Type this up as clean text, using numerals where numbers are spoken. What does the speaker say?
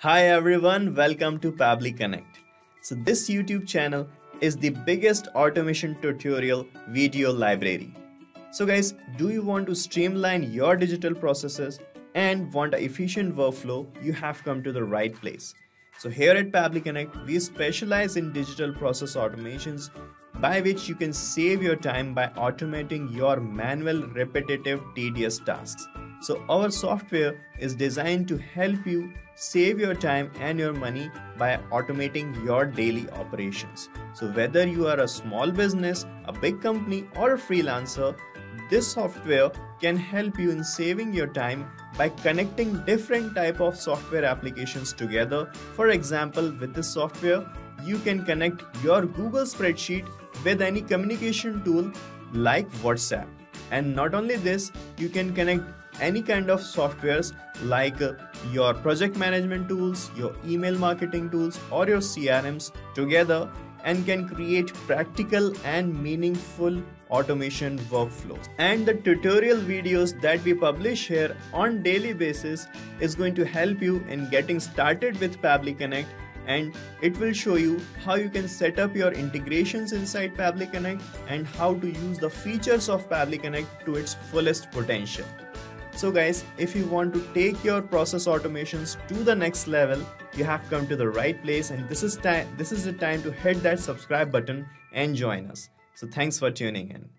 Hi everyone, welcome to Pabbly Connect. So this YouTube channel is the biggest automation tutorial video library. So guys, do you want to streamline your digital processes and want an efficient workflow? You have come to the right place. So here at Pabbly Connect, we specialize in digital process automations by which you can save your time by automating your manual, repetitive, tedious tasks. So our software is designed to help you save your time and your money by automating your daily operations. So whether you are a small business, a big company, or a freelancer, this software can help you in saving your time by connecting different type of software applications together. For example, with this software, you can connect your Google spreadsheet with any communication tool like WhatsApp. And not only this, you can connect any kind of softwares like your project management tools, your email marketing tools, or your CRMs together, and can create practical and meaningful automation workflows. And the tutorial videos that we publish here on daily basis is going to help you in getting started with Pabbly Connect, and it will show you how you can set up your integrations inside Pabbly Connect and how to use the features of Pabbly Connect to its fullest potential. So guys, if you want to take your process automations to the next level, you have come to the right place, and this is the time to hit that subscribe button and join us. So thanks for tuning in.